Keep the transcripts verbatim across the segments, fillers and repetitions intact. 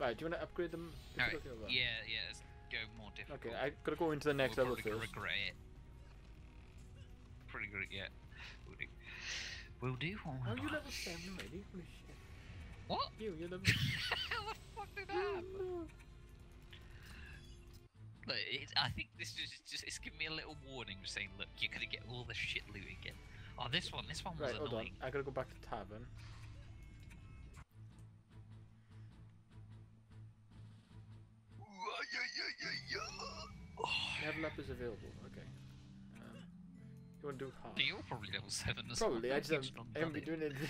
Right, do you want to upgrade them? Right. Yeah, yeah, let's go more difficult. Okay, I gotta go into the next we'll level first. Regret it. Pretty good, yeah. We'll do. We'll do one. Oh, you level seven already? Holy shit. What? You, you're level seven. How the fuck did that happen? Look, it, I think this is just, it's giving me a little warning saying, look, you're gonna get all the shit loot again. Oh, this one, this one was right, annoying. Hold on. I gotta go back to the tavern. Level up is available, okay. Um, you wanna do hard? You're probably level seven as probably, well. I just haven't um, been doing anything.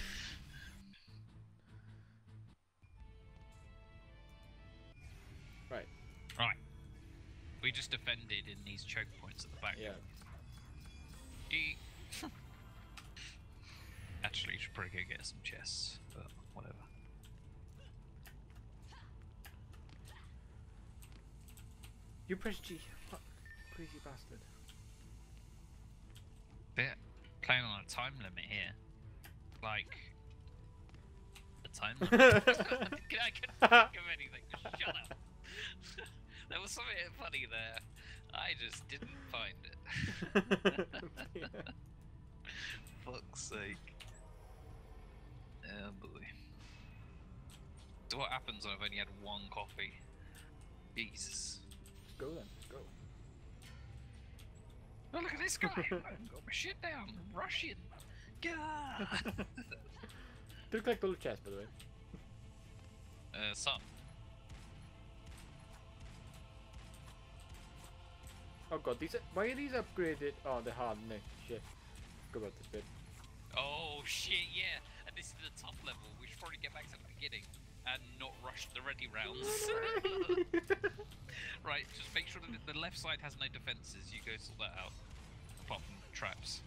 Right. Right. We just defended in these choke points at the back. Yeah. E Actually, you should probably go get some chests, but whatever. You press G. What? Crazy bastard. They're playing on a time limit here. Like... A time limit? I couldn't think of anything. Shut up. There was something funny there. I just didn't find it. Yeah. Fuck's sake. Oh boy. So what happens when I've only had one coffee? Jesus. Go then, go. Oh, look at this guy! I've got my shit down! I'm Russian! God! Do you collect all the chests, by the way? Uh, some. Oh god, these are, why are these upgraded? Oh, they're hard, no. Shit. Go about this bit. Oh shit, yeah! And this is the top level. We should probably get back to the beginning and not rush the ready rounds. Right, just make sure that the left side has no defences, you go sort that out. Apart from traps.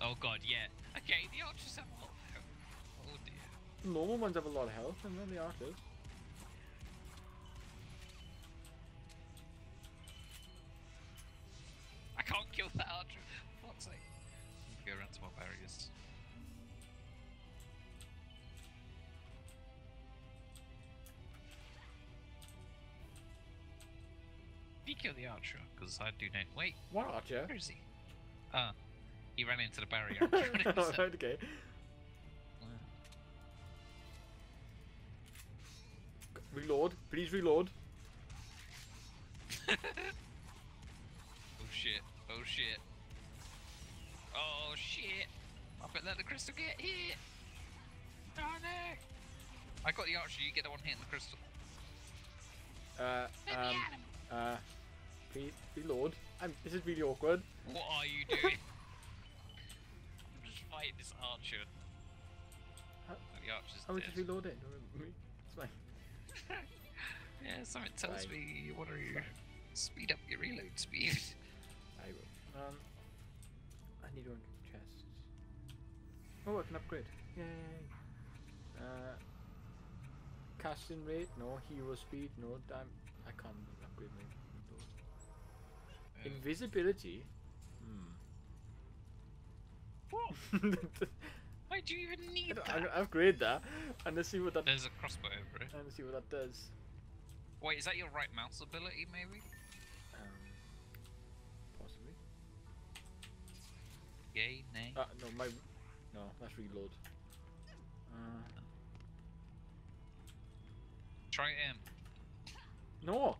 Oh god, yeah. Okay, the archers have a lot of health. Oh dear. Normal ones have a lot of health, and then the archers. I can't kill that archer. For fuck's sake. Let's go around to more barriers. You kill the archer, because I do know. Wait, what archer? Where is he? Ah, uh, he ran into the barrier. Oh, okay. Uh. Reload, please reload. Oh shit! Oh shit! Oh shit! I bet let the crystal get hit. Oh no! I got the archer. You get the one hit in the crystal. Uh. Um, uh. Please reload. I'm, this is really awkward. What are you doing? I'm just fighting this archer. How, the archer's how dead. How much reload it? It's fine. Yeah, something tells fine. me you want to speed up your reload speed. I will. Um, I need one chest. Oh, I can upgrade. Yay. Uh, casting rate? No. Hero speed? No. Damn. I can't upgrade my those. Uh, Invisibility? Hmm. What? Why do you even need I that? I'm gonna upgrade that. And let's see what that There's a crossbow over it. And let's see what that does. Wait, is that your right mouse ability maybe? Um possibly. Yay, nay. Uh, no, my No, that's reload. Uh Try it in. No!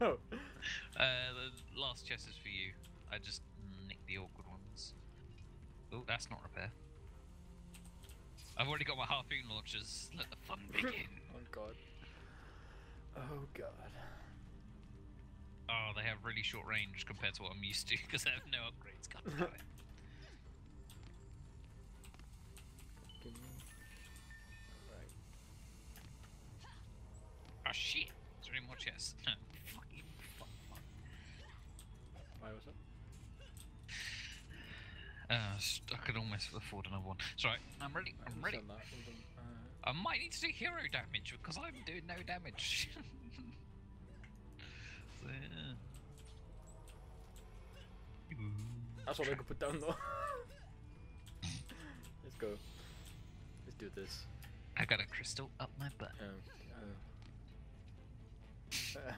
No! Uh, the last chest is for you. I just nicked the awkward ones. Oh, that's not repair. I've already got my harpoon launchers. Let the fun begin. Oh god. Oh god. Oh, they have really short range compared to what I'm used to because I have no upgrades. God damn it. Oh shit! Three more chests. Fucking fuck, fuck. Why was it? Uh, I could almost afford another one. It's right. I'm ready. I'm ready. That, uh... I might need to do hero damage because I'm doing no damage. So, yeah. That's what I could put down though. Let's go. Let's do this. I got a crystal up my butt. Oh,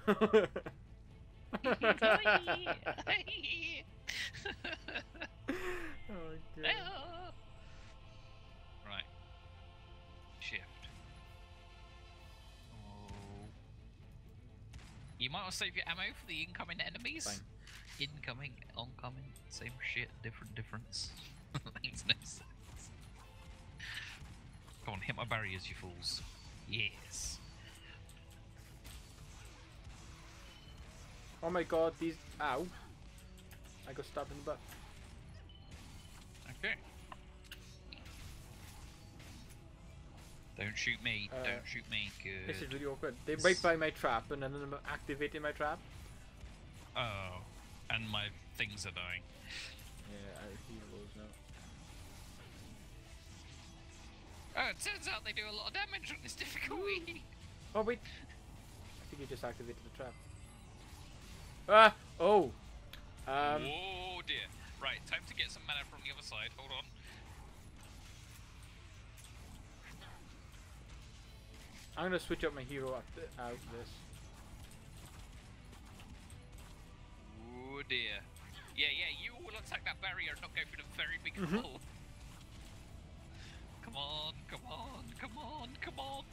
oh. Oh, God. Right. Shift. Oh. You might want to save your ammo for the incoming enemies. Fine. Incoming, oncoming, same shit, different difference. Makes no sense. Come on, hit my barriers, you fools. Yes. Oh my god, these. Ow. I got stabbed in the butt. Okay. Don't shoot me, uh, don't shoot me. Good. This is really awkward. They it's... break by my trap and then I'm activating my trap. Oh. And my things are dying. Yeah, I heal those now. Oh, it turns out they do a lot of damage on this difficulty. Oh, wait. I think you just activated the trap. Ah! Oh! Um. Oh dear. Right, time to get some mana from the other side. Hold on. I'm gonna switch up my hero out of this. Oh dear. Yeah, yeah, you will attack that barrier and not go through the very big mm-hmm. hole. Come on, come on, come on, come on.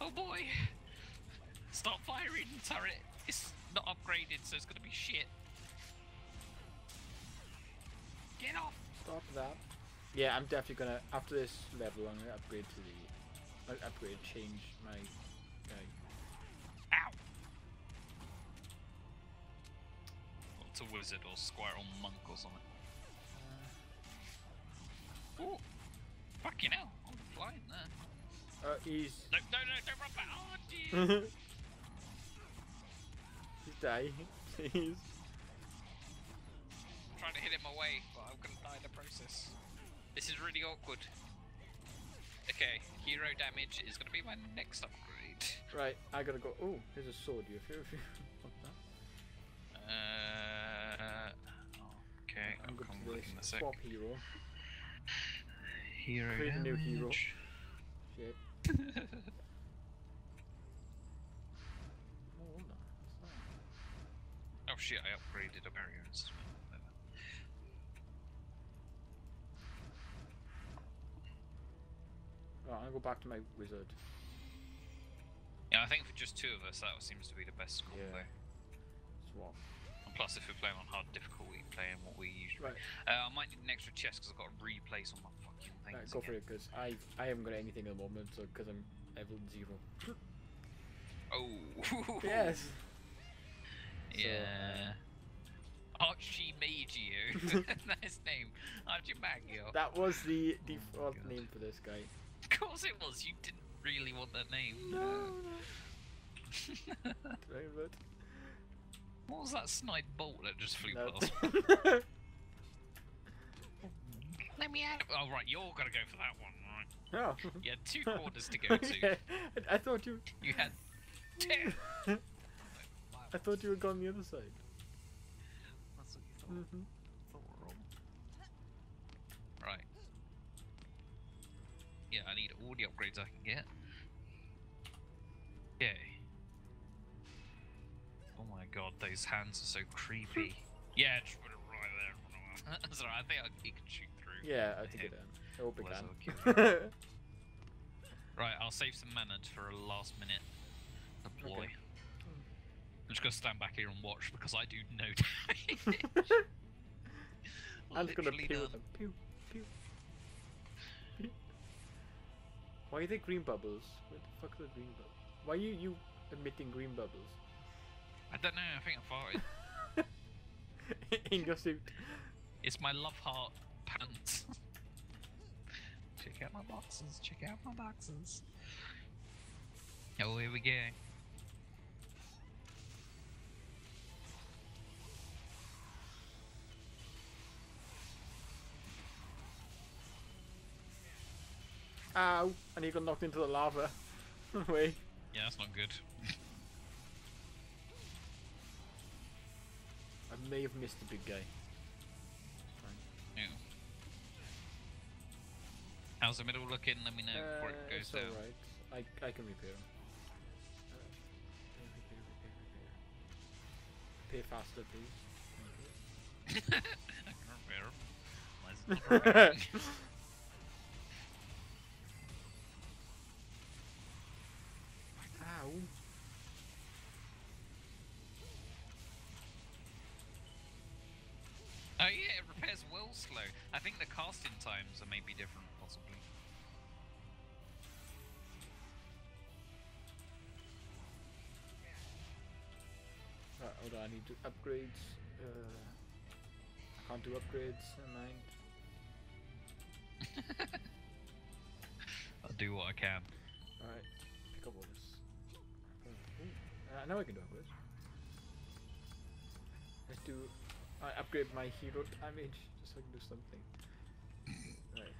Oh boy. Stop firing, turret. It's not upgraded, so it's gonna be shit. Get off! Stop that. Yeah, I'm definitely gonna, after this level, I'm gonna upgrade to the... I'll upgrade, change my... Uh, Ow! To wizard or squire or monk or something. Uh, oh, fucking hell! I'm flying there. Uh, he's. No, no, no! Don't run back! Oh dear! He's dying. Please. I'm trying to hit him away, but I'm gonna die in the process. This is really awkward. Okay, hero damage is gonna be my next upgrade. Right, I gotta go. Oh, there's a sword. You feel? Uh, okay, I'm going to look in a sec. Swap hero. Hero Create damage. A new hero. Shit. Oh, hold on. Oh shit, I upgraded a barrier as well. Right, I'm going to go back to my wizard. Yeah, I think for just two of us, that seems to be the best score yeah. there. Swap. And plus, if we're playing on hard difficulty, playing what we usually. Right. Uh, I might need an extra chest because I've got to replace all my fucking things. Right, go again. For it, because I I haven't got anything at the moment, so because I'm level zero. Oh. Yes. Yeah. So, uh, Archie Magio. Nice name, Archie Magio. That was the default oh name for this guy. Of course it was. You didn't really want that name. No. no. Very good. What was that snide bolt that just flew no. past? Let me out! Oh right, you're gonna go for that one, right? Oh. You had two corners to go to. Yeah. I thought you. You had two. I thought you were gone the other side. That's what you thought. Mm -hmm. Thought we're wrong. Right. Yeah, I need all the upgrades I can get. Okay. Oh my god, those hands are so creepy. Yeah, just put it right there. That's alright, I think I, he can shoot through. Yeah, I think it can. I hope it can. Right, I'll save some mana for a last minute deploy. Okay. I'm just gonna stand back here and watch because I do no damage. I'm just gonna pew them. Pew, pew, pew. Why are they green bubbles? Where the fuck are the green bubbles? Why are you, you emitting green bubbles? I don't know, I think I farted. In your suit. It's my love heart pants. Check out my boxes, check out my boxes. Oh, here we go. Ow, and he got knocked into the lava. Wait. Yeah, that's not good. I may have missed the big guy. No. How's the middle looking? Let me know uh, before it goes down. Right. I, I can repair him. Repair, repair, repair, repair. Repair faster, please. Thank you. I can repair him. Let's not Ow. Oh yeah, it repairs well slow. I think the casting times are maybe different, possibly. Uh, hold on, I need to upgrade. Uh, I can't do upgrades, never mind. I'll do what I can. Alright, pick up all this. Uh, now I can do upgrades. Let's do... I uh, upgrade my hero damage, just so I can do something. Right.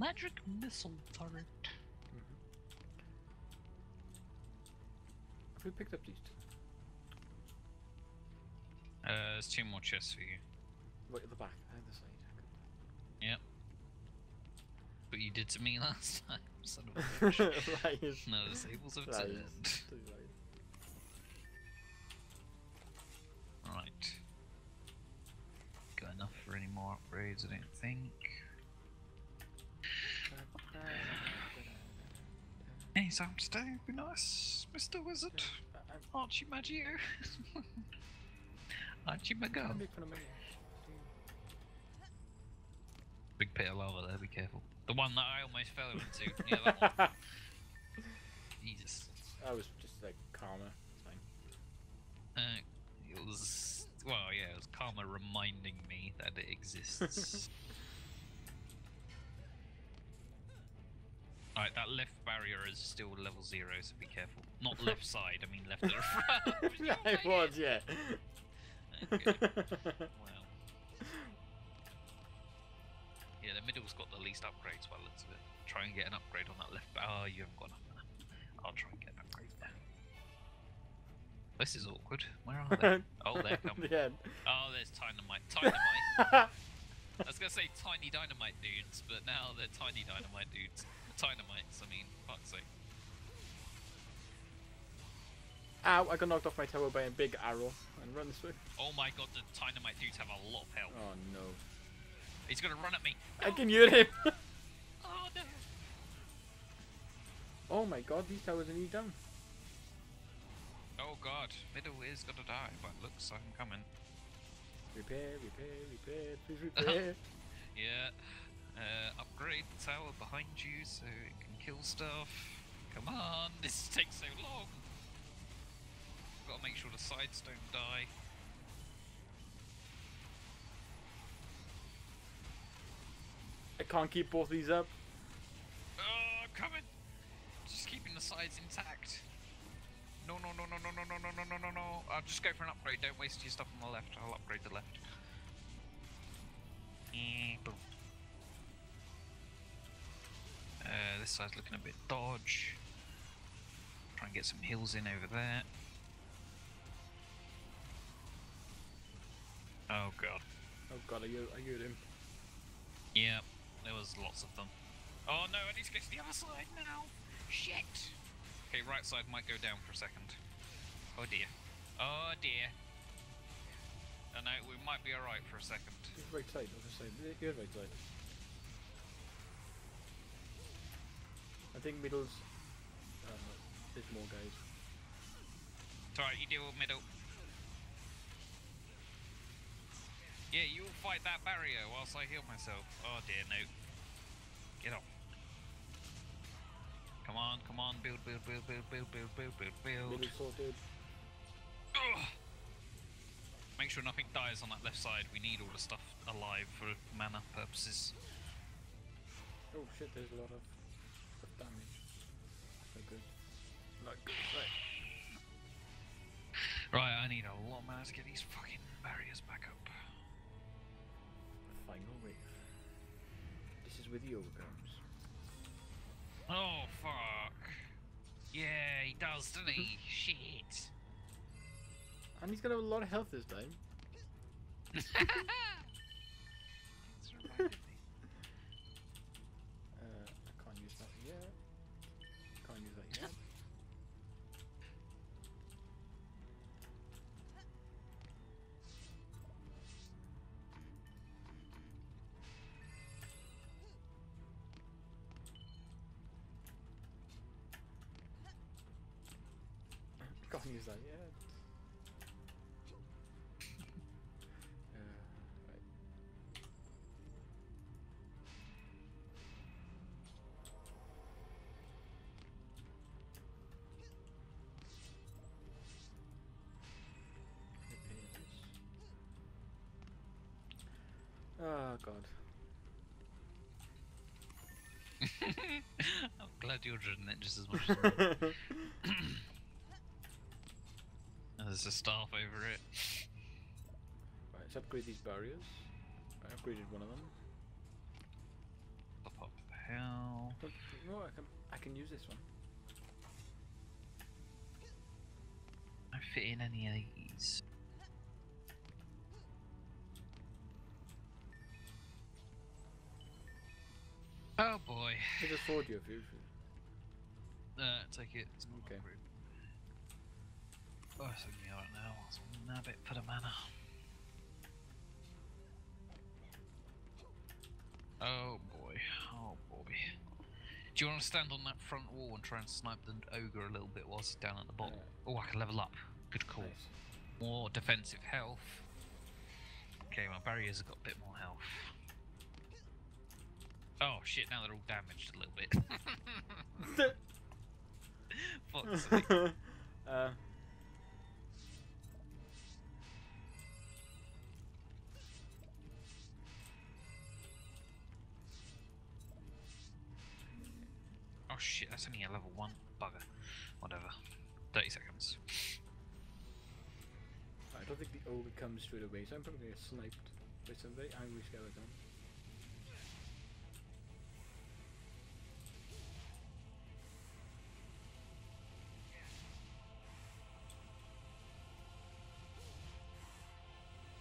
Magic missile turret. Mm-hmm. Have we picked up these two? Uh, there's two more chests for you. Right at the back, and the side. Yep. But you did to me last time, son of a bitch. Lies. No, the tables have turned. Right. Got enough for any more upgrades, I don't think. Any time today would be nice, Mister Wizard. Archie Maggio. Aren't you my girl? Big pit of lava there, be careful. The one that I almost fell into. Yeah, that one. Jesus. I was just like karma. Uh, it was. Well, yeah, it was karma reminding me that it exists. Alright, that left barrier is still level zero, so be careful. Not left side, I mean left to the front. It was, yeah. Okay. Wow. Yeah, the middle's got the least upgrades by the looks of it. Try and get an upgrade on that left. Oh, you haven't got an upgrade. I'll try and get an upgrade there. This is awkward. Where are they? Oh, there come. Yeah. Oh, there's dynamite. Dynamite. I was going to say tiny dynamite dudes, but now they're tiny dynamite dudes. Dynamites, I mean, fuck's sake. Ow, I got knocked off my tower by a big arrow and run this way. Oh my god, the dynamite dudes have a lot of health. Oh no. He's gonna run at me. I oh. can hear him. Oh no. Oh my god, these towers are nearly done. Oh god, middle is gonna die, but looks like I'm coming. Repair, repair, repair, please repair. Yeah. Uh, upgrade the tower behind you so it can kill stuff. Come on, this takes so long. Gotta make sure the sides don't die. I can't keep both these up. Oh, I'm coming! Just keeping the sides intact. No, no, no, no, no, no, no, no, no, no, no. I'll just go for an upgrade. Don't waste your stuff on the left. I'll upgrade the left. Mm, boom. Uh, this side's looking a bit dodge. Try and get some heals in over there. Oh god. Oh god, I heard, I heard him. Yeah, there was lots of them. Oh no, I need to go to the other side now! Shit! Okay, right side might go down for a second. Oh dear. Oh dear. I know, we might be alright for a second. Right side, other side. You're right side. I think middle's... Uh, there's more guys. It's alright, you deal with middle. Yeah, you will fight that barrier whilst I heal myself. Oh dear, no. Get up. Come on, come on, build, build, build, build, build, build, build, build, build. Middle sorted. Ugh. Make sure nothing dies on that left side. We need all the stuff alive for mana purposes. Oh shit, there's a lot of damage. Not good. Not good, right. Right, I need a lot of mana to get these fucking barriers back up. Final wave. This is where the overcomes. Oh, fuck. Yeah, he does, doesn't he? Shit. And he's got a lot of health this time. It's reminded me. Uh, I can't use that yet. Can't use that yet. Can't use that yet. Uh, right. Oh god. I'm glad you're dreading it just as much as I am. There's a staff over it. Right, let's upgrade these barriers. I upgraded one of them. Up, up, hell. But, no, I can, I can use this one. I fit in any of these. Oh boy. I just forward you a few. Uh, take it. It's okay. Oh, it's gonna be alright now. Let's nab it for the mana. Oh boy, oh boy. Do you want to stand on that front wall and try and snipe the ogre a little bit whilst he's down at the bottom? Oh, I can level up. Good call. Nice. More defensive health. Okay, my barriers have got a bit more health. Oh shit, now they're all damaged a little bit. Fuck's sake. Uh. Oh shit, that's only a level one bugger. Whatever. thirty seconds. I don't think the ogre comes straight away, so I'm probably going to get sniped by some very angry skeleton.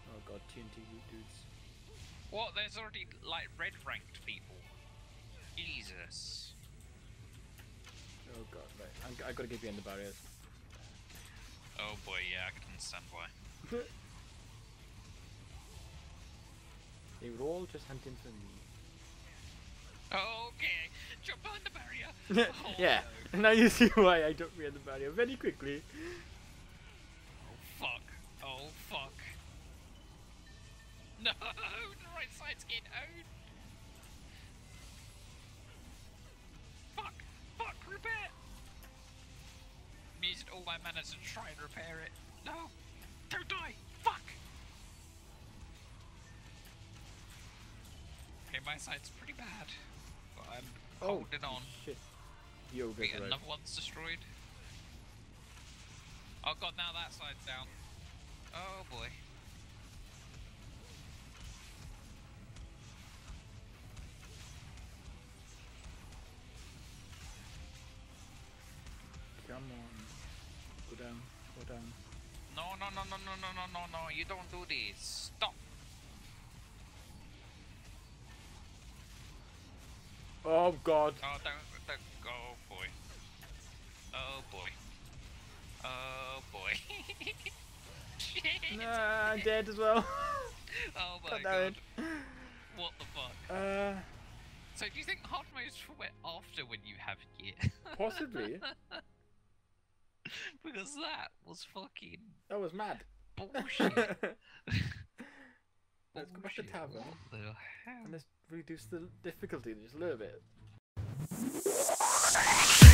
Oh god, T N T dudes. What? There's already like red ranked people. Jesus. Oh god, right. I'm, I've got to get behind the barriers. Oh boy, yeah, I can understand why. They were all just hunting for me. Oh, okay, jump behind the barrier! Oh, yeah, no. Now you see why I jumped behind the barrier very quickly. Oh fuck, oh fuck. No, the right side's getting owned. Fuck, repair! I'm using all my mana to try and repair it. No! Don't die! Fuck! Okay, my side's pretty bad. But I'm oh, holding on. Shit. You'll get right. Another one's destroyed. Oh god, now that side's down. Oh boy. Come on, go down, go down. No, no, no, no, no, no, no, no, no, you don't do this. Stop. Oh god. Oh, don't, don't, oh boy. Oh boy. Oh boy. Shit. Nah, I'm dead as well. Oh my god. What the fuck? Uh. So do you think hard modes for wet after when you have it yet? Possibly. Because that was fucking. That was mad. Bullshit. Let's go back to tavern. And let's reduce the difficulty just a little bit.